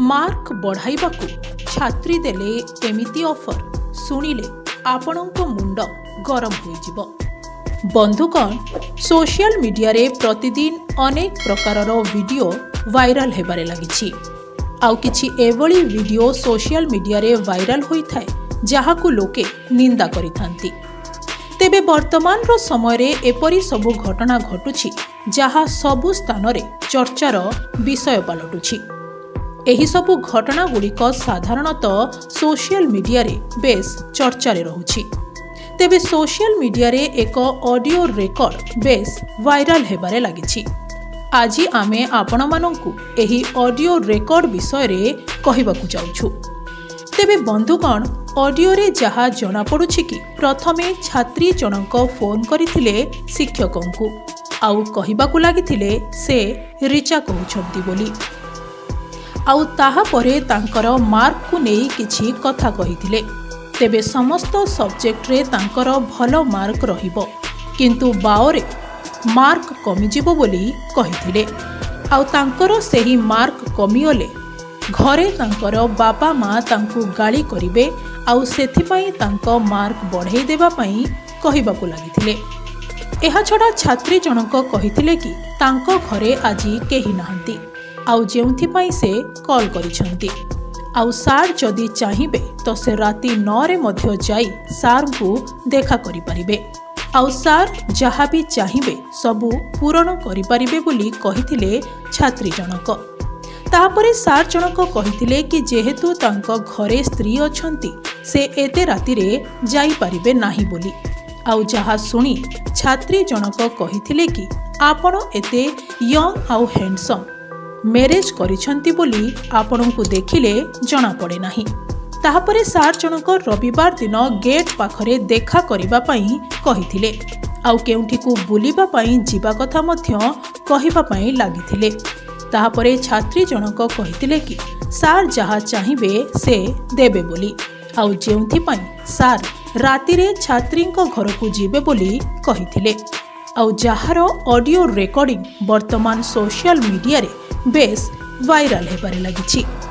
Mark बढ़ाइबाकु छात्री देले एमिति offer सुनिले आपणंको मुंड गरम होई जिवो। बंधुगण, सोशल मीडिया रे प्रतिदिन अनेक प्रकारर वीडियो वायरल हेबारे लागिछि। आउ किछि एभली वीडियो सोशल मीडिया रे वायरल होई थाए जाहाकु लोके निंदा करिथांती। तेबे वर्तमान रो समय रे एपरी सबु घटना घटुछि जहा सबु स्थान रे चर्चार विषय पालटुछि। एही सबु घटना गुड़िक साधारणतः सोशल मीडिया रे बेस चर्चा रे रहुछि। तेबे सोशल मीडिया रे एक ऑडियो रेकर्ड बेस वायरल हेबारे लागिछि। आज आमे आपण मानंकु एही ऑडियो रेकर्ड विषय रे कहिबाकु जाउछु। तेबे बंधुगण, ऑडियो रे जहा जना पडुछि कि प्रथमे छात्री जनक फोन करिथिले शिक्षकंकु आउ कहिबाकु लागिथिले से रिचा कहउछन्ती बोली, आउ ताहा परे तांकर मार्क को नेई किछि कथा कहिथिले। तेबे समस्त सब्जेक्ट रे तांकर भलो मार्क रहिबो किंतु बाओरे मार्क कमिजिबो बोली कहिथिले। आउ तांकर सेही मार्क कमियोले घरे तांकर बापा मां तांकु गाली करिवे आउ सेथि पई तांको मार्क बढ़ाई देबा पई कहिबाकु लागिथिले। एहा छडा छात्री जनक कहिथिले कि तांको घरे आजि केही नाहंती आउ जेउथिपाई से कॉल करिछंती, आउ सार जदि चाहिबे तो से राती 9 रे मध्य जाई सार को देखा करि परिबे, आउ सार जहा भी चाहिबे सबु पूरण करि परिबे बोली कहिथिले छात्री जनक। तापरे सार जनक कहिथिले कि जेहेतु तांको घरे स्त्री अछंती से एते राती रे जाई परिबे नाही बोली। आउ जहा सुनी छात्री जनक कहिथिले कि आपण एते यंग आउ हैंडसम मैरेज करिछंती बोली आपणंकु देखिले जना पड़े नाही। ताहापरे सार जनक रविवार दिन गेट पाखरे देखा करिबा पई कहिथिले आउ केउठिकु बुलिबा पई जीवा कथा मध्य कहिबा पई लागिथिले। ताहापरे छात्री जनक कहिथिले कि सार जहा चाहिबे से देबे बोली आउ जेउथि पई सार राती रे छात्रींको घरकु जीवे बोली कहिथिले। आउ जहारो ऑडियो रेकॉर्डिंग वर्तमान सोशल मीडिया रे बेस वायरल होबारे लगी।